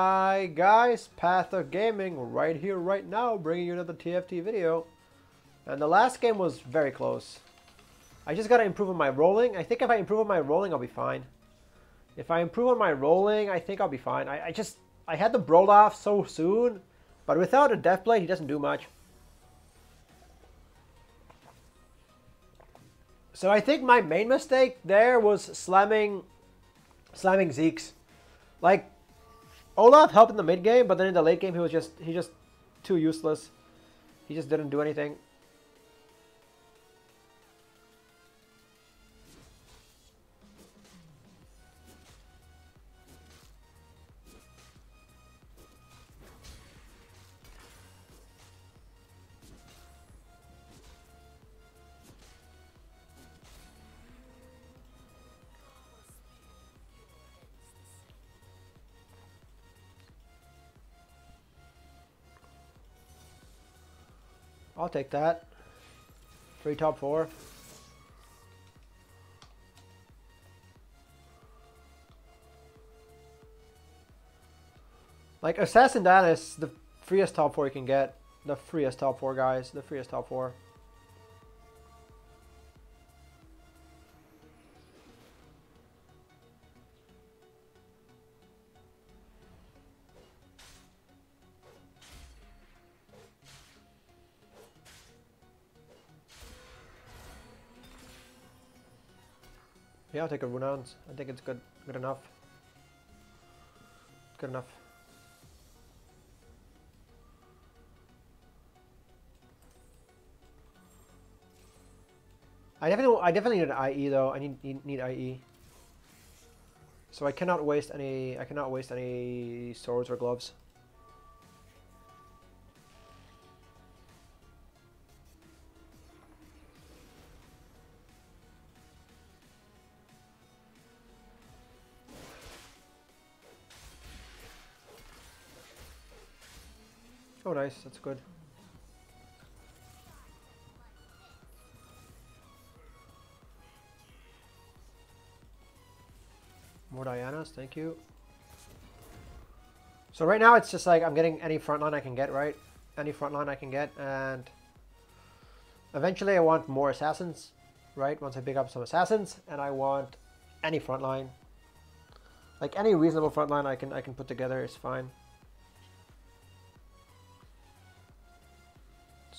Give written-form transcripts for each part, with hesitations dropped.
Hi guys, Path of Gaming right here, right now, bringing you another TFT video. And the last game was very close. I just gotta improve on my rolling. I think if I improve on my rolling, I'll be fine. If I improve on my rolling, I think I'll be fine. I had the roll off so soon, but without a death blade, he doesn't do much. So I think my main mistake there was slamming Zeke's. Like, Olaf helped in the mid game, but then in the late game he was just too useless. He just didn't do anything. I'll take that. Free top four. Like, Assassin Diana is the freest top four you can get. The freest top four, guys. The freest top four. Yeah, I'll take a Runans. I think it's good enough. Good enough. I definitely need an IE though. I need IE. So I cannot waste any swords or gloves. Oh, nice. That's good. More Dianas. Thank you. So right now it's just like I'm getting any frontline I can get, right? Any frontline I can get, and eventually I want more assassins, right? Once I pick up some assassins, and I want any frontline. Like any reasonable frontline I can put together is fine.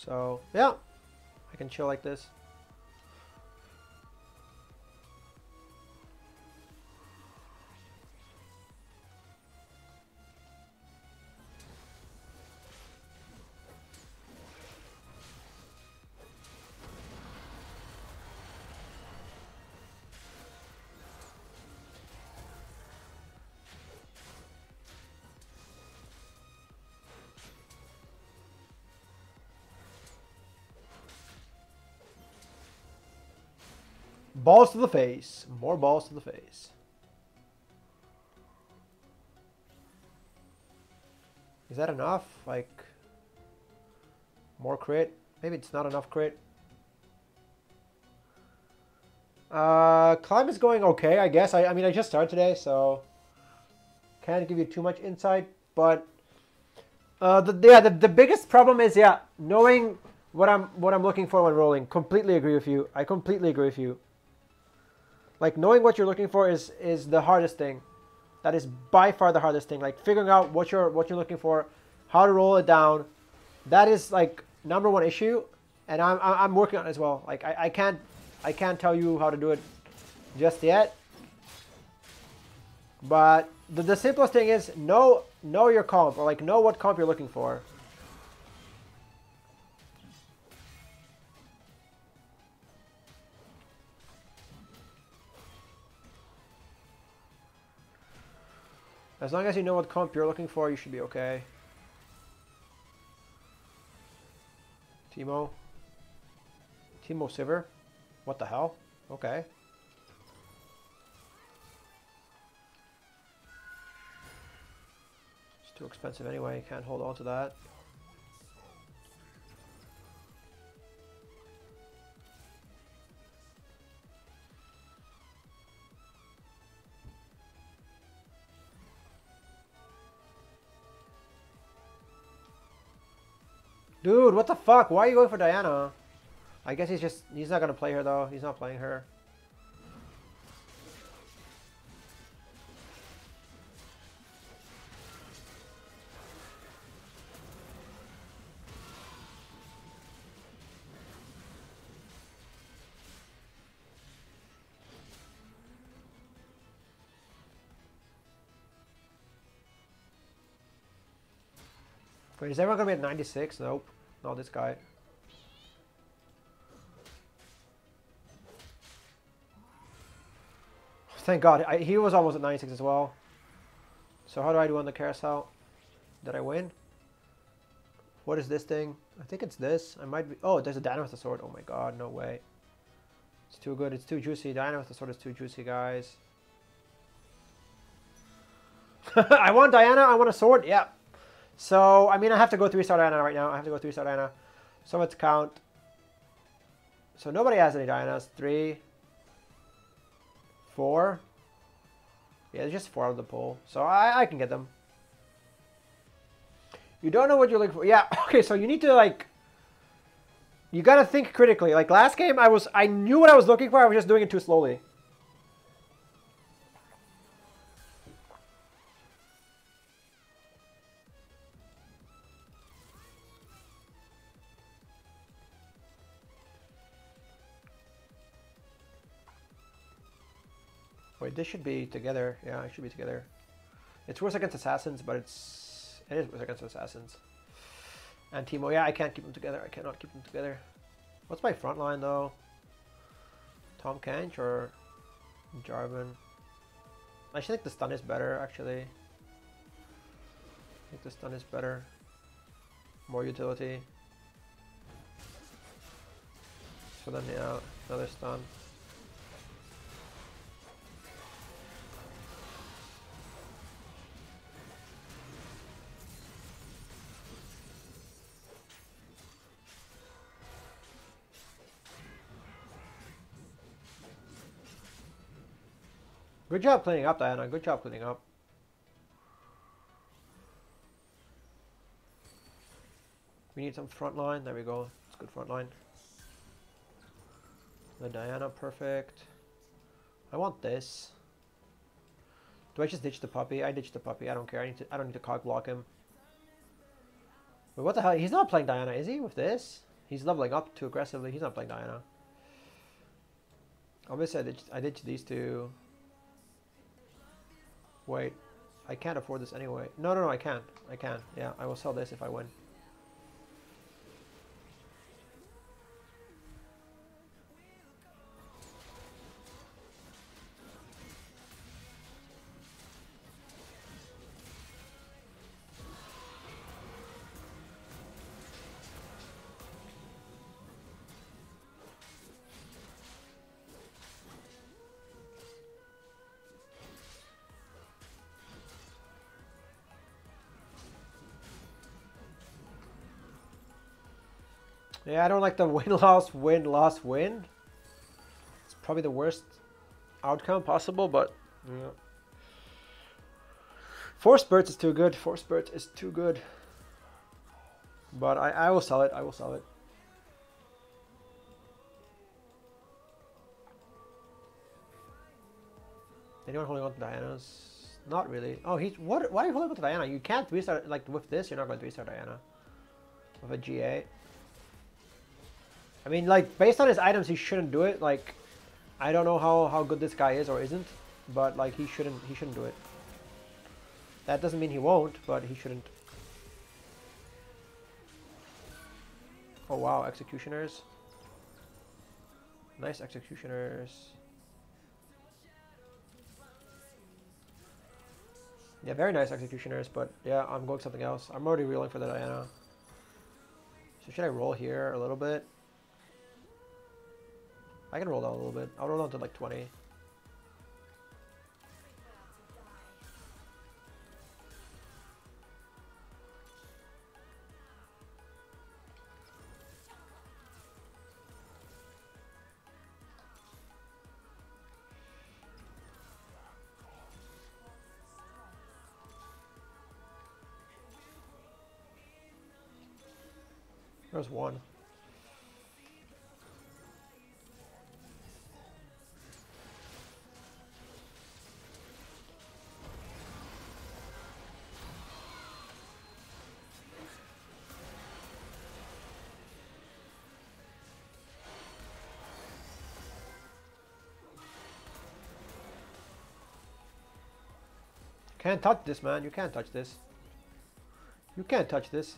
So, yeah, I can chill like this. Balls to the face. More balls to the face. Is that enough? Like, more crit? Maybe it's not enough crit. Climb is going okay, I guess. I mean, I just started today, so can't give you too much insight. But the biggest problem is, yeah, knowing what I'm looking for when rolling. Completely agree with you. I completely agree with you. Like, knowing what you're looking for is the hardest thing. That is by far the hardest thing. Like, figuring out what you're looking for, how to roll it down. That is like number one issue, and I'm working on it as well. Like I can't tell you how to do it just yet. But the simplest thing is know your comp, or like know what comp you're looking for. As long as you know what comp you're looking for, you should be okay. Teemo. Teemo Sivir? What the hell? Okay. It's too expensive anyway, you can't hold on to that. Dude, what the fuck? Why are you going for Diana? I guess he's just... He's not gonna play her, though. He's not playing her. Wait, is everyone gonna be at 96? Nope. Not this guy. Thank God. He was almost at 96 as well. So how do I do on the carousel? Did I win? What is this thing? I think it's this. I might be... Oh, there's a Diana with the sword. Oh my God, no way. It's too good. It's too juicy. Diana with the sword is too juicy, guys. I want Diana. I want a sword. Yeah. So, I mean, I have to go 3-star Diana right now. I have to go 3-star Diana. So let's count. So nobody has any Dianas. 3, 4. Yeah, there's just 4 out of the pool. So I can get them. You don't know what you're looking for. Yeah, okay, so you need to, like... You gotta think critically. Like, last game, I knew what I was looking for. I was just doing it too slowly. This should be together. Yeah, it should be together. It's worse against assassins, but it is worse against assassins. And Teemo, yeah, I can't keep them together. I cannot keep them together. What's my front line though? Tom Kench or Jarvan? I think the stun is better actually. I think the stun is better. More utility. So then yeah, another stun. Good job cleaning up, Diana. Good job cleaning up. We need some front line. There we go. It's good front line. The Diana, perfect. I want this. Do I just ditch the puppy? I ditch the puppy. I don't care. I don't need to cock block him. But what the hell? He's not playing Diana, is he? With this, he's leveling up too aggressively. He's not playing Diana. Obviously, I ditch these two. Wait, I can't afford this anyway. No, I can. I can. Yeah, I will sell this if I win. Yeah, I don't like the win-loss, win-loss, win. It's probably the worst outcome possible, but... Yeah. Force Birds is too good. Force Birds is too good. But I will sell it. I will sell it. Anyone holding on to Diana's? Not really. Oh, he's... What? Why are you holding on to Diana? You can't 3-star... Like, with this, you're not going to 3-star Diana. With a GA. I mean, like, based on his items, he shouldn't do it. Like, I don't know how good this guy is or isn't, but, like, he shouldn't do it. That doesn't mean he won't, but he shouldn't. Oh, wow, executioners. Nice executioners. Yeah, very nice executioners, but, yeah, I'm going something else. I'm already reeling for the Diana. So should I roll here a little bit? I can roll down a little bit. I'll roll down to like 20. There's one. Can't touch this, man. You can't touch this. You can't touch this.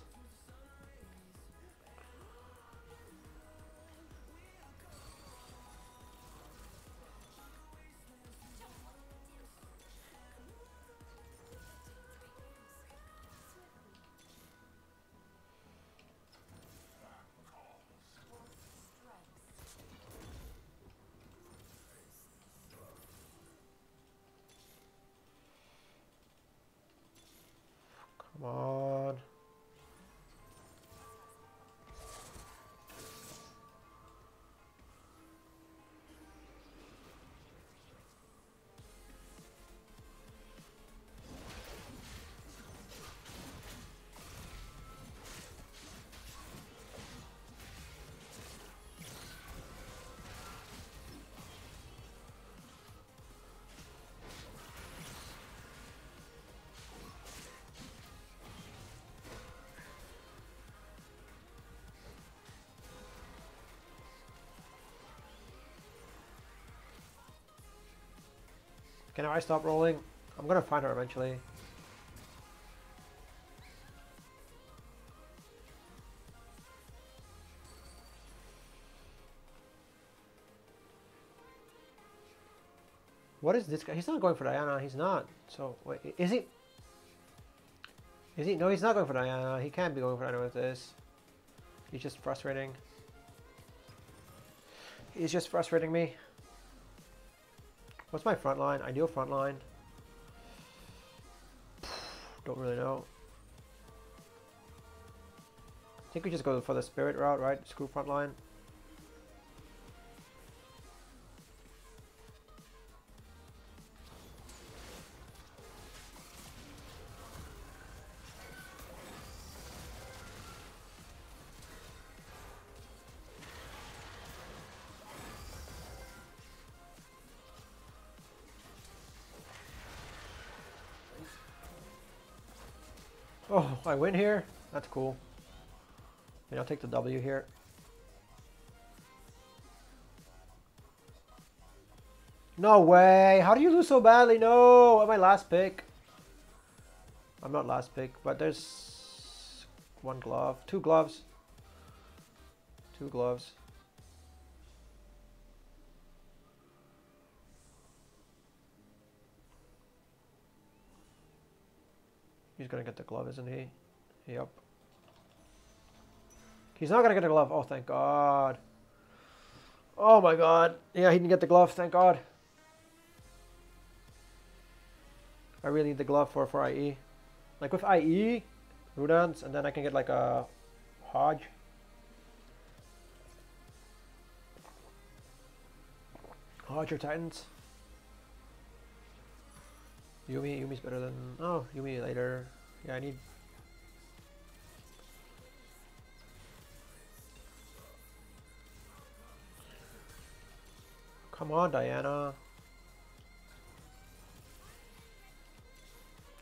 Can I stop rolling? I'm gonna find her eventually. What is this guy? He's not going for Diana. He's not. So wait, is he? Is he? No, he's not going for Diana. He can't be going for Diana with this. He's just frustrating. He's just frustrating me. What's my front line? Ideal front line? Don't really know. I think we just go for the spirit route, right? Screw front line. Oh, I win here? That's cool. I mean, I'll take the W here. No way! How do you lose so badly? No! Am I last pick? I'm not last pick, but there's one glove. Two gloves. Two gloves. He's gonna get the glove, isn't he? Yep. He's not gonna get the glove. Oh, thank God. Oh my God. Yeah, he didn't get the glove. Thank God. I really need the glove for IE. Like with IE, Rudans, and then I can get like a Hodge. Hodge or Titans. Yumi, Yumi's better than... Oh, Yumi later. Yeah, I need... Come on, Diana.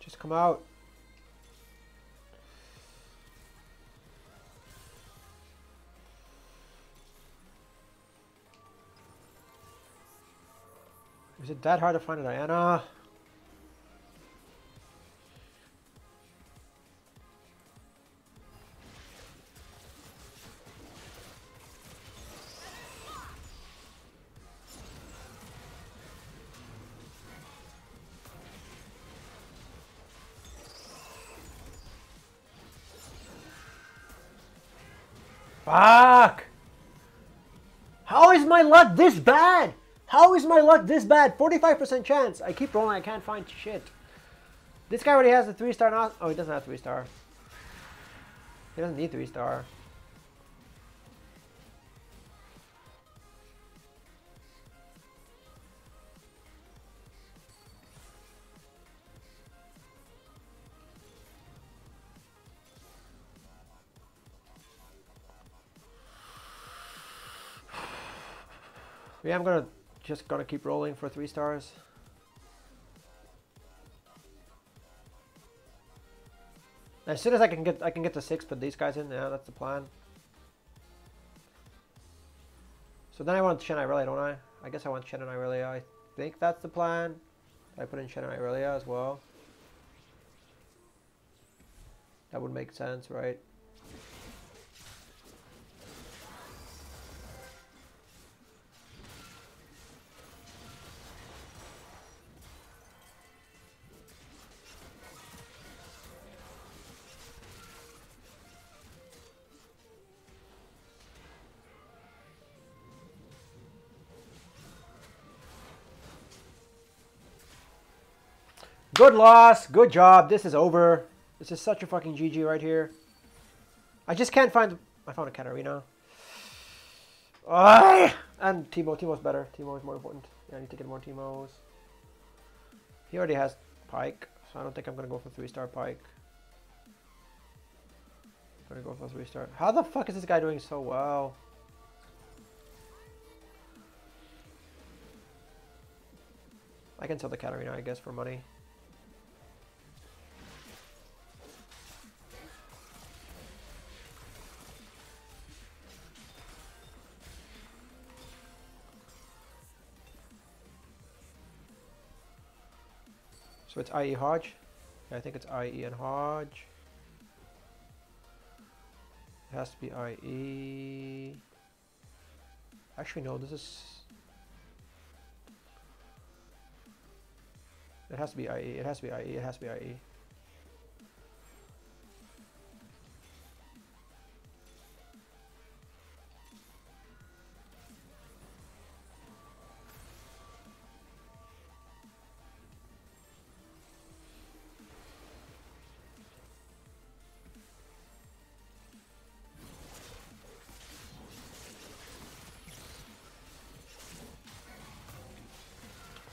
Just come out. Is it that hard to find a Diana? Fuck! How is my luck this bad? How is my luck this bad? 45% chance. I keep rolling. I can't find shit. This guy already has a 3-star now. Oh, he doesn't have 3-star. He doesn't need 3-star. Yeah, I'm just gonna keep rolling for 3 stars. As soon as I can get to 6, put these guys in. Yeah, that's the plan. So then I want Shen Irelia, don't I? I guess I want Shen and Irelia. I think that's the plan. I put in Shen and Irelia as well. That would make sense, right? Good loss, good job, this is over. This is such a fucking GG right here. I just can't find... I found a Katarina. And Teemo. Teemo's better. Teemo is more important. Yeah, I need to get more Teemos. He already has Pike, so I don't think I'm going to go for 3-star Pike. I'm going to go for 3-star. How the fuck is this guy doing so well? I can sell the Katarina, I guess, for money. So it's IE Hodge. Yeah, I think it's IE and Hodge. It has to be IE. Actually, no, this is... It has to be IE. It has to be IE. It has to be IE.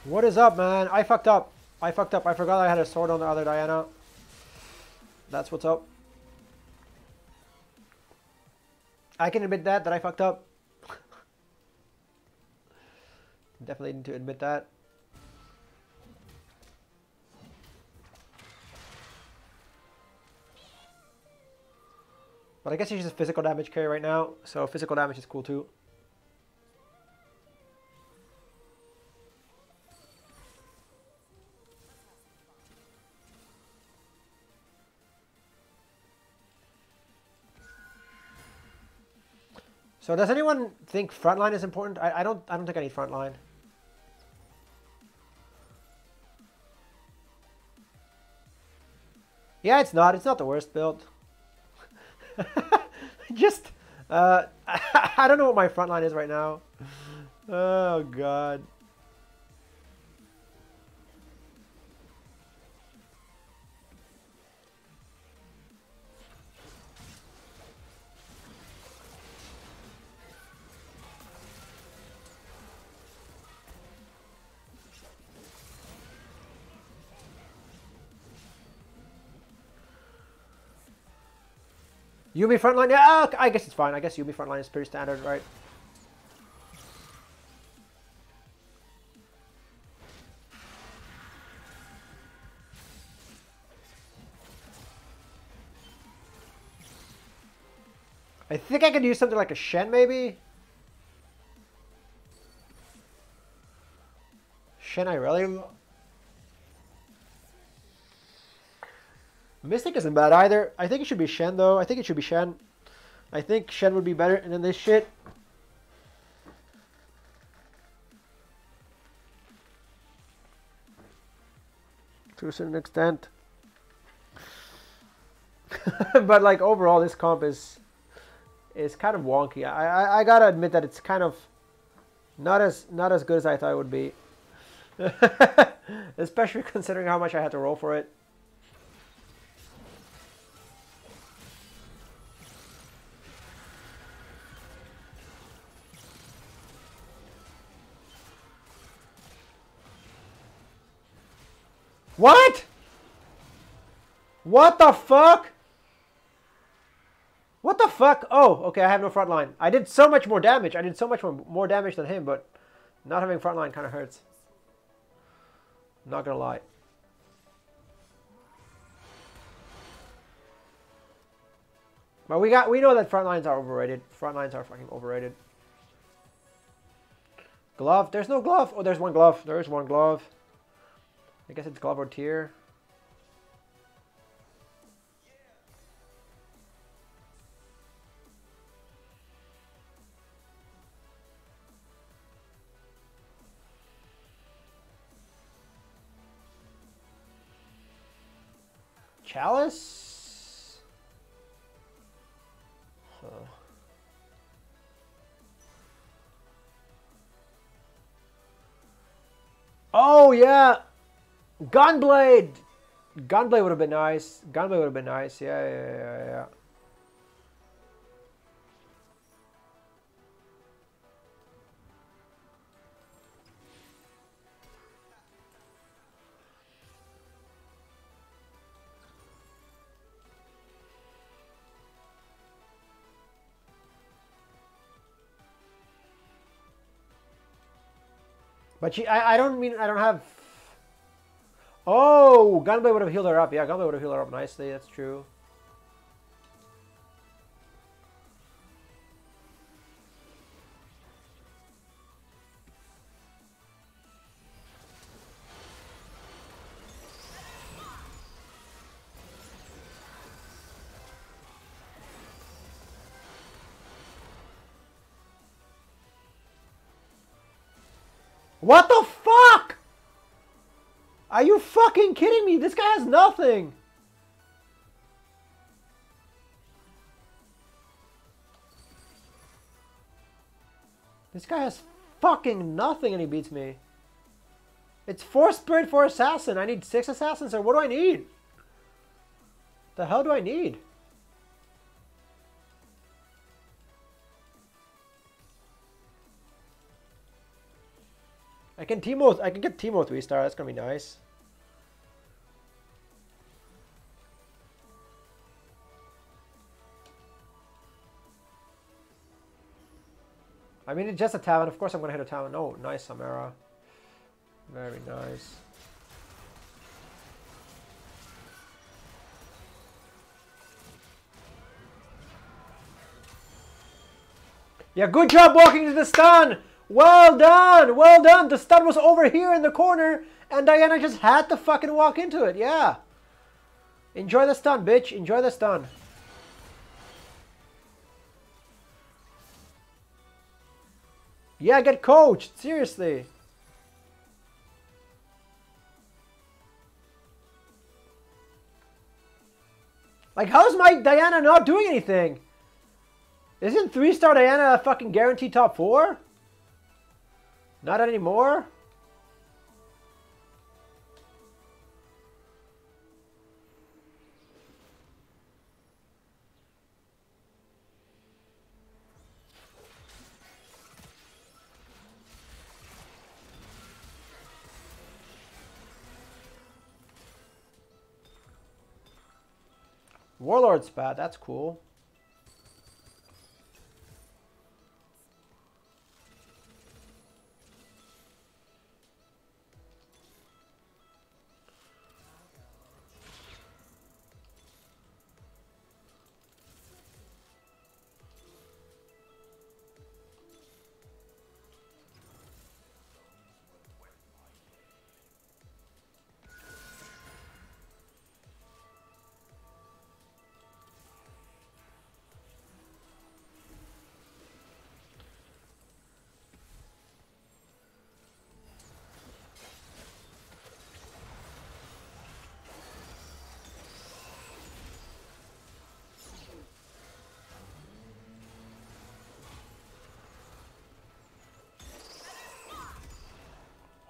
What is up, man? I fucked up. I fucked up. I forgot I had a sword on the other Diana. That's what's up. I can admit that I fucked up. Definitely need to admit that. But I guess he's just a physical damage carry right now, so physical damage is cool too. So does anyone think frontline is important? I don't think I need frontline. Yeah, it's not the worst build. Just I don't know what my frontline is right now. Oh god. Yumi frontline, yeah, okay, I guess it's fine. I guess Yumi frontline is pretty standard, right? I think I could use something like a Shen, maybe? Shen Irelia? Mystic isn't bad either. I think it should be Shen though. I think it should be Shen. I think Shen would be better than this shit. To a certain extent. But like overall this comp is kind of wonky. I gotta admit that it's kind of not as good as I thought it would be. Especially considering how much I had to roll for it. What? What the fuck? What the fuck? Oh, okay, I have no front line. I did so much more damage. I did so much more damage than him, but Not having frontline kind of hurts. Not gonna lie. But we know that frontlines are overrated. Frontlines are fucking overrated. Glove. There's no glove. Oh, there's one glove. There is one glove. I guess it's glove or tier. Chalice? Huh. Oh, yeah! Gunblade! Gunblade would have been nice. Gunblade would have been nice. Yeah. But she, I don't have... Oh, Gunblade would have healed her up. Yeah, Gunblade would have healed her up nicely. That's true. What the fuck? Are you fucking kidding me? This guy has nothing. This guy has fucking nothing and he beats me. It's 4 spirit, 4 assassin. I need 6 assassins or what do I need? The hell do I need? I can Teemo. I can get Teemo 3-star. That's gonna be nice. I mean, it's just a tavern. Of course, I'm gonna hit a tavern. Oh, nice Samara. Very nice. Yeah, good job walking to the stun. Well done! Well done! The stun was over here in the corner, and Diana just had to fucking walk into it. Yeah! Enjoy the stun, bitch. Enjoy the stun. Yeah, get coached! Seriously! Like, how's my Diana not doing anything? Isn't 3-star Diana a fucking guaranteed top 4? Not anymore? Warlord's bad, that's cool.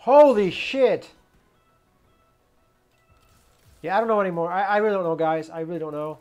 Holy shit! Yeah, I don't know anymore. I really don't know, guys. I really don't know.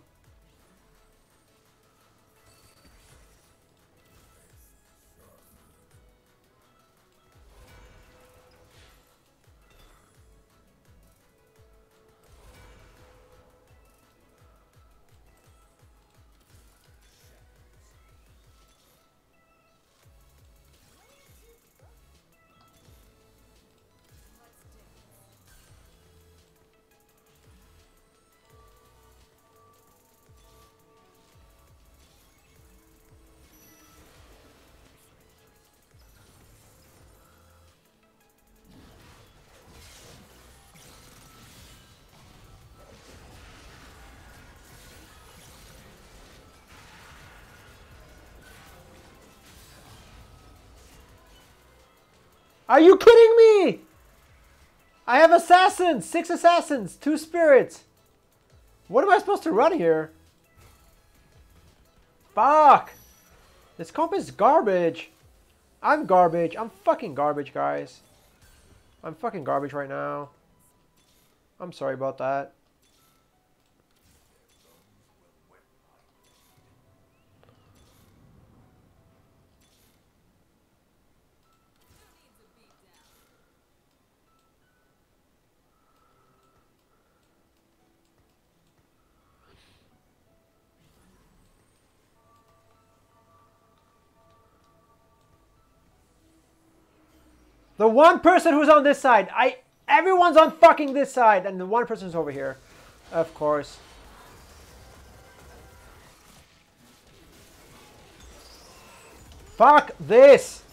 Are you kidding me? I have assassins, 6 assassins, 2 spirits. What am I supposed to run here? Fuck. This comp is garbage. I'm garbage. I'm fucking garbage, guys. I'm fucking garbage right now. I'm sorry about that. The one person who's on this side, everyone's on fucking this side, and the one person's over here, of course. Fuck this!